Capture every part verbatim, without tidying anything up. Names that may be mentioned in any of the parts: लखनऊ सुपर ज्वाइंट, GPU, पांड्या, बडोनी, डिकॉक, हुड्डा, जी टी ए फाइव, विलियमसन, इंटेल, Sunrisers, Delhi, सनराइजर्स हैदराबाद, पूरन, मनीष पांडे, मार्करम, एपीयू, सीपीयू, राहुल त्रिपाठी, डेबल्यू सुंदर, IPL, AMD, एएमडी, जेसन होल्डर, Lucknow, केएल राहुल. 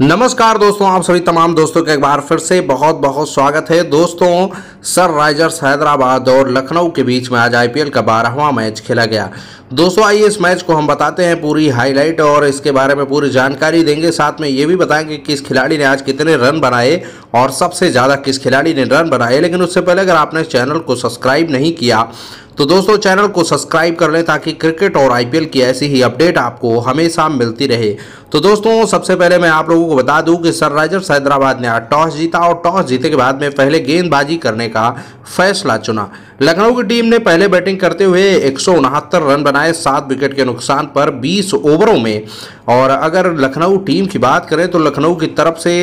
नमस्कार दोस्तों, आप सभी तमाम दोस्तों का एक बार फिर से बहुत बहुत स्वागत है। दोस्तों, सनराइजर्स हैदराबाद और लखनऊ के बीच में आज आई पी एल का बारहवां मैच खेला गया। दोस्तों, आइए इस मैच को हम बताते हैं पूरी हाईलाइट और इसके बारे में पूरी जानकारी देंगे। साथ में ये भी बताएंगे कि किस खिलाड़ी ने आज कितने रन बनाए और सबसे ज़्यादा किस खिलाड़ी ने रन बनाए। लेकिन उससे पहले अगर आपने चैनल को सब्सक्राइब नहीं किया तो दोस्तों चैनल को सब्सक्राइब कर लें ताकि क्रिकेट और आई पी एल की ऐसी ही अपडेट आपको हमेशा मिलती रहे। तो दोस्तों, सबसे पहले मैं आप लोगों को बता दूं कि सनराइजर्स हैदराबाद ने टॉस जीता और टॉस जीते के बाद में पहले गेंदबाजी करने का फैसला चुना। लखनऊ की टीम ने पहले बैटिंग करते हुए एक सौ उनहत्तर रन बनाए सात विकेट के नुकसान पर बीस ओवरों में। और अगर लखनऊ टीम की बात करें तो लखनऊ की तरफ से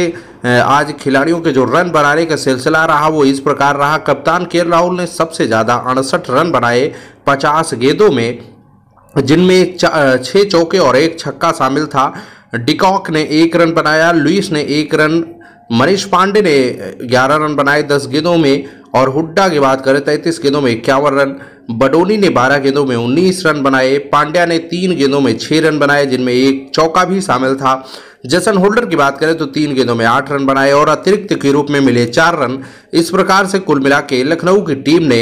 आज खिलाड़ियों के जो रन बनाने का सिलसिला रहा वो इस प्रकार रहा। कप्तान केएल राहुल ने सबसे ज़्यादा अड़सठ रन बनाए पचास गेंदों में, जिनमें छः चौके और एक छक्का शामिल था। डिकॉक ने एक रन बनाया, लुइस ने एक रन, मनीष पांडे ने ग्यारह रन बनाए दस गेंदों में, और हुड्डा की बात करें तैंतीस गेंदों में इक्यावन रन, बडोनी ने बारह गेंदों में उन्नीस रन बनाए, पांड्या ने तीन गेंदों में छः रन बनाए जिनमें एक चौका भी शामिल था। जेसन होल्डर की बात करें तो तीन गेंदों में आठ रन बनाए और अतिरिक्त के रूप में मिले चार रन। इस प्रकार से कुल मिला के लखनऊ की टीम ने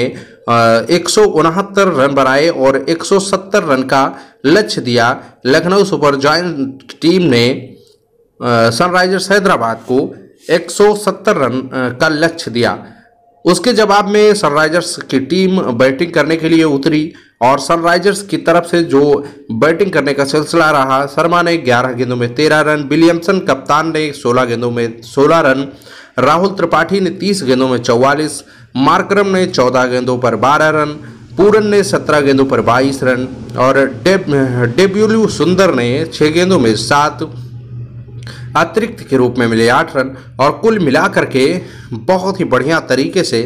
एक सौ उनहत्तर रन बनाए और एक सौ सत्तर रन का लक्ष्य दिया। लखनऊ सुपर ज्वाइंट टीम ने सनराइजर्स हैदराबाद को एक सौ सत्तर रन का लक्ष्य दिया। उसके जवाब में सनराइजर्स की टीम बैटिंग करने के लिए उतरी और सनराइजर्स की तरफ से जो बैटिंग करने का सिलसिला रहा, शर्मा ने ग्यारह गेंदों में तेरह रन, विलियमसन कप्तान ने सोलह गेंदों में सोलह रन, राहुल त्रिपाठी ने तीस गेंदों में चौवालीस, मार्करम ने चौदह गेंदों पर बारह रन, पूरन ने सत्रह गेंदों पर बाईस रन, और डेबल्यू सुंदर ने छः गेंदों में सात अतिरिक्त के रूप में मिले आठ रन। और कुल मिलाकर के बहुत ही बढ़िया तरीके से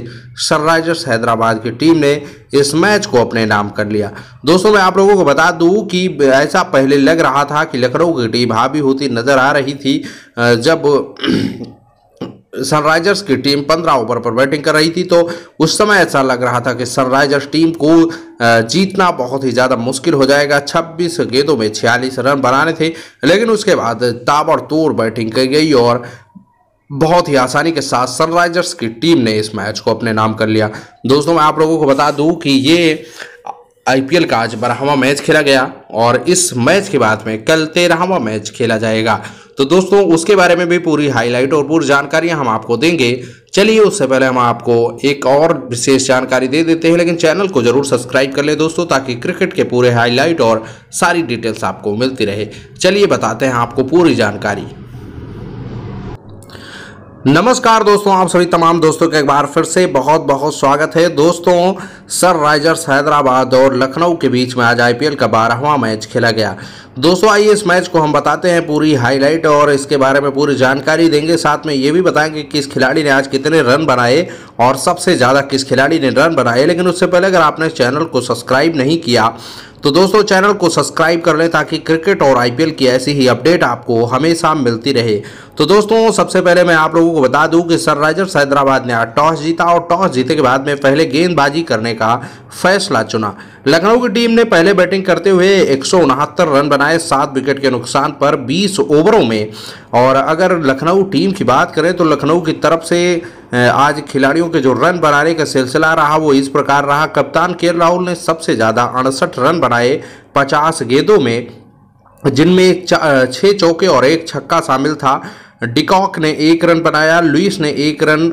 सनराइजर्स हैदराबाद की टीम ने इस मैच को अपने नाम कर लिया। दोस्तों, मैं आप लोगों को बता दूं कि ऐसा पहले लग रहा था कि लखनऊ की टीम हावी होती नजर आ रही थी जब सनराइजर्स की टीम पंद्रह ओवर पर बैटिंग कर रही थी। तो उस समय ऐसा लग रहा था कि सनराइजर्स टीम को जीतना बहुत ही ज़्यादा मुश्किल हो जाएगा। छब्बीस गेंदों में छियालीस रन बनाने थे, लेकिन उसके बाद ताबड़तोड़ बैटिंग की गई और बहुत ही आसानी के साथ सनराइजर्स की टीम ने इस मैच को अपने नाम कर लिया। दोस्तों, मैं आप लोगों को बता दूँ कि ये आई पी एल का आज बारहवां मैच खेला गया और इस मैच के बाद में कल तेरहवां मैच खेला जाएगा। तो दोस्तों, उसके बारे में भी पूरी हाईलाइट और पूरी जानकारियां हम आपको देंगे। चलिए, उससे पहले हम आपको एक और विशेष जानकारी दे देते हैं, लेकिन चैनल को जरूर सब्सक्राइब कर लें दोस्तों ताकि क्रिकेट के पूरे हाईलाइट और सारी डिटेल्स आपको मिलती रहे। चलिए बताते हैं आपको पूरी जानकारी। नमस्कार दोस्तों, आप सभी तमाम दोस्तों का एक बार फिर से बहुत बहुत स्वागत है। दोस्तों, सनराइजर्स हैदराबाद और लखनऊ के बीच में आज आई पी एल का बारहवां मैच खेला गया। दोस्तों, आइए इस मैच को हम बताते हैं पूरी हाईलाइट और इसके बारे में पूरी जानकारी देंगे। साथ में ये भी बताएंगे कि किस खिलाड़ी ने आज कितने रन बनाए और सबसे ज़्यादा किस खिलाड़ी ने रन बनाए। लेकिन उससे पहले अगर आपने चैनल को सब्सक्राइब नहीं किया तो दोस्तों चैनल को सब्सक्राइब कर लें ताकि क्रिकेट और आई पी एल की ऐसी ही अपडेट आपको हमेशा मिलती रहे। तो दोस्तों, सबसे पहले मैं आप लोगों को बता दूं कि सनराइजर्स हैदराबाद ने टॉस जीता और टॉस जीते के बाद में पहले गेंदबाजी करने का फैसला चुना। लखनऊ की टीम ने पहले बैटिंग करते हुए एक सौ उनहत्तर रन बनाए सात विकेट के नुकसान पर बीस ओवरों में। और अगर लखनऊ टीम की बात करें तो लखनऊ की तरफ से आज खिलाड़ियों के जो रन बनाने का सिलसिला रहा वो इस प्रकार रहा। कप्तान केएल राहुल ने सबसे ज़्यादा अड़सठ रन बनाए पचास गेंदों में, जिनमें छः चौके और एक छक्का शामिल था। डिकॉक ने एक रन बनाया, लुइस ने एक रन,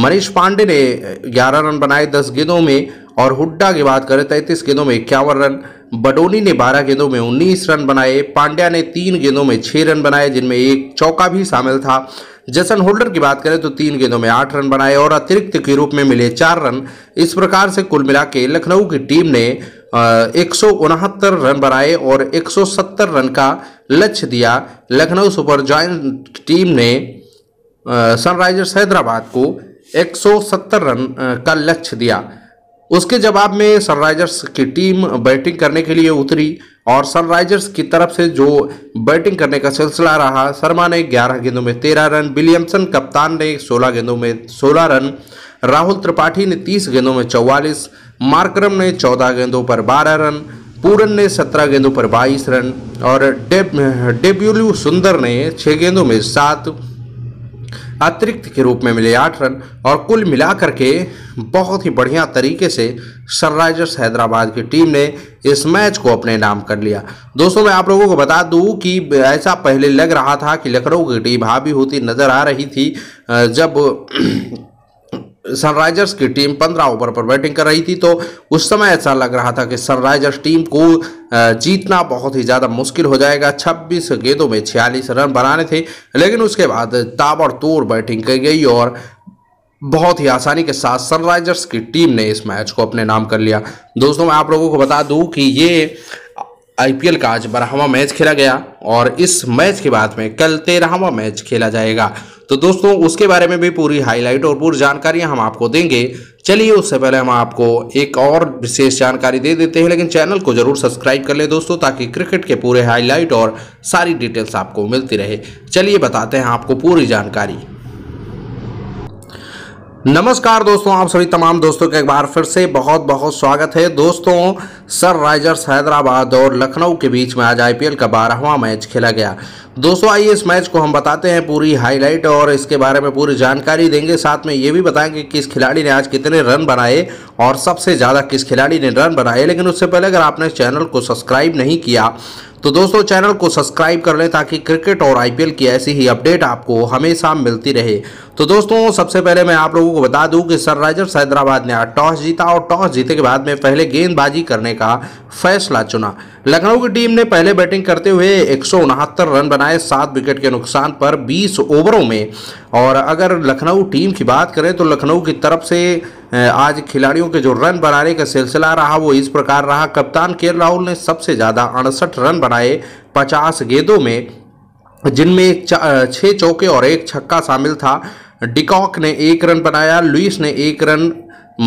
मनीष पांडे ने ग्यारह रन बनाए दस गेंदों में, और हुड्डा की बात करें तैंतीस गेंदों में इक्यावन रन, बडोनी ने बारह गेंदों में उन्नीस रन बनाए, पांड्या ने तीन गेंदों में छः रन बनाए जिनमें एक चौका भी शामिल था। जेसन होल्डर की बात करें तो तीन गेंदों में आठ रन बनाए और अतिरिक्त के रूप में मिले चार रन। इस प्रकार से कुल मिला के लखनऊ की टीम ने एक सौ उनहत्तर रन बनाए और एक सौ सत्तर रन का लक्ष्य दिया। लखनऊ सुपर ज्वाइंट टीम ने सनराइजर्स हैदराबाद को एक सौ सत्तर रन का लक्ष्य दिया। उसके जवाब में सनराइजर्स की टीम बैटिंग करने के लिए उतरी और सनराइजर्स की तरफ से जो बैटिंग करने का सिलसिला रहा, शर्मा ने ग्यारह गेंदों में तेरह रन, विलियमसन कप्तान ने सोलह गेंदों में सोलह रन, राहुल त्रिपाठी ने तीस गेंदों में चौवालीस, मार्करम ने चौदह गेंदों पर बारह रन, पूरन ने सत्रह गेंदों पर बाईस रन और डेबल्यू सुंदर ने छह गेंदों में सात अतिरिक्त के रूप में मिले आठ रन और कुल मिलाकर के बहुत ही बढ़िया तरीके से सनराइजर्स हैदराबाद की टीम ने इस मैच को अपने नाम कर लिया। दोस्तों मैं आप लोगों को बता दूं कि ऐसा पहले लग रहा था कि लखनऊ की टीम हावी होती नजर आ रही थी जब सनराइजर्स की टीम पंद्रह ओवर पर बैटिंग कर रही थी, तो उस समय ऐसा लग रहा था कि सनराइजर्स टीम को जीतना बहुत ही ज़्यादा मुश्किल हो जाएगा। छब्बीस गेंदों में छियालीस रन बनाने थे, लेकिन उसके बाद ताबड़तोड़ बैटिंग की गई और बहुत ही आसानी के साथ सनराइजर्स की टीम ने इस मैच को अपने नाम कर लिया। दोस्तों मैं आप लोगों को बता दूँ कि ये आई पी एल का आज बारहवां मैच खेला गया और इस मैच के बाद में कल तेरहवां मैच खेला जाएगा। तो दोस्तों उसके बारे में भी पूरी हाईलाइट और पूरी जानकारी हम आपको देंगे। चलिए उससे पहले हम आपको एक और विशेष जानकारी दे देते हैं, लेकिन चैनल को जरूर सब्सक्राइब कर लें दोस्तों, ताकि क्रिकेट के पूरे हाईलाइट और सारी डिटेल्स आपको मिलती रहे। चलिए बताते हैं आपको पूरी जानकारी। नमस्कार दोस्तों, आप सभी तमाम दोस्तों का एक बार फिर से बहुत बहुत स्वागत है। दोस्तों सनराइजर्स हैदराबाद और लखनऊ के बीच में आज आई पी एल का बारहवां मैच खेला गया। दोस्तों आइए इस मैच को हम बताते हैं पूरी हाईलाइट और इसके बारे में पूरी जानकारी देंगे, साथ में ये भी बताएंगे कि किस खिलाड़ी ने आज कितने रन बनाए और सबसे ज़्यादा किस खिलाड़ी ने रन बनाए। लेकिन उससे पहले अगर आपने चैनल को सब्सक्राइब नहीं किया तो दोस्तों चैनल को सब्सक्राइब कर लें, ताकि क्रिकेट और आई पी एल की ऐसी ही अपडेट आपको हमेशा मिलती रहे। तो दोस्तों सबसे पहले मैं आप लोगों को बता दूं कि सनराइजर्स हैदराबाद ने आज टॉस जीता और टॉस जीते के बाद में पहले गेंदबाजी करने का फैसला चुना। लखनऊ की टीम ने पहले बैटिंग करते हुए एक सौ उनहत्तर रन बनाए सात विकेट के नुकसान पर बीस ओवरों में। और अगर लखनऊ टीम की बात करें तो लखनऊ की तरफ से आज खिलाड़ियों के जो रन बनाने का सिलसिला रहा वो इस प्रकार रहा। कप्तान केएल राहुल ने सबसे ज़्यादा अड़सठ रन बनाए पचास गेंदों में, जिनमें छः चौके और एक छक्का शामिल था। डिकॉक ने एक रन बनाया, लुइस ने एक रन,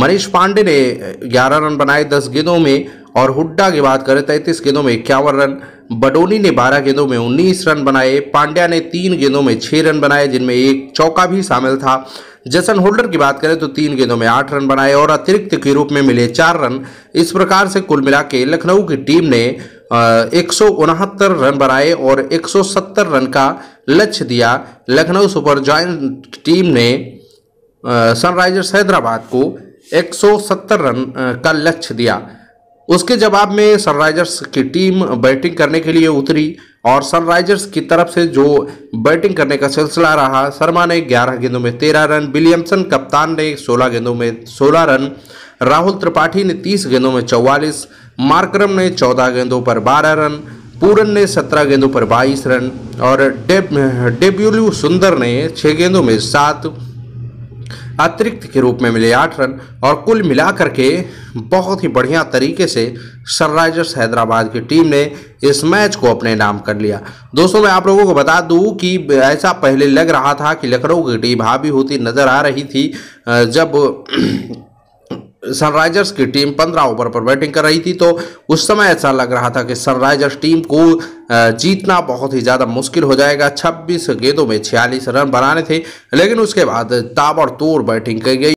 मनीष पांडे ने ग्यारह रन बनाए दस गेंदों में, और हुड्डा की बात करें तैंतीस गेंदों में इक्यावन रन। बडोनी ने बारह गेंदों में उन्नीस रन बनाए, पांड्या ने तीन गेंदों में छः रन बनाए जिनमें एक चौका भी शामिल था। जेसन होल्डर की बात करें तो तीन गेंदों में आठ रन बनाए और अतिरिक्त के रूप में मिले चार रन। इस प्रकार से कुल मिला के लखनऊ की टीम ने एक सौ उनहत्तर रन बनाए और एक सौ सत्तर रन का लक्ष्य दिया। लखनऊ सुपर ज्वाइंट टीम ने सनराइजर्स हैदराबाद को एक सौ सत्तर रन का लक्ष्य दिया। उसके जवाब में सनराइजर्स की टीम बैटिंग करने के लिए उतरी और सनराइजर्स की तरफ से जो बैटिंग करने का सिलसिला रहा, शर्मा ने ग्यारह गेंदों में तेरह रन, विलियमसन कप्तान ने सोलह गेंदों में सोलह रन, राहुल त्रिपाठी ने तीस गेंदों में चौवालीस, मार्करम ने चौदह गेंदों पर बारह रन, पूरन ने सत्रह गेंदों पर बाईस रन और डेबल्यू सुंदर ने छः गेंदों में सात अतिरिक्त के रूप में मिले आठ रन और कुल मिलाकर के बहुत ही बढ़िया तरीके से सनराइजर्स हैदराबाद की टीम ने इस मैच को अपने नाम कर लिया। दोस्तों मैं आप लोगों को बता दूं कि ऐसा पहले लग रहा था कि लखनऊ की टीम हावी होती नजर आ रही थी जब सनराइजर्स की टीम पंद्रह ओवर पर बैटिंग कर रही थी, तो उस समय ऐसा लग रहा था कि सनराइजर्स टीम को जीतना बहुत ही ज़्यादा मुश्किल हो जाएगा। छब्बीस गेंदों में छियालीस रन बनाने थे, लेकिन उसके बाद ताबड़तोड़ बैटिंग की गई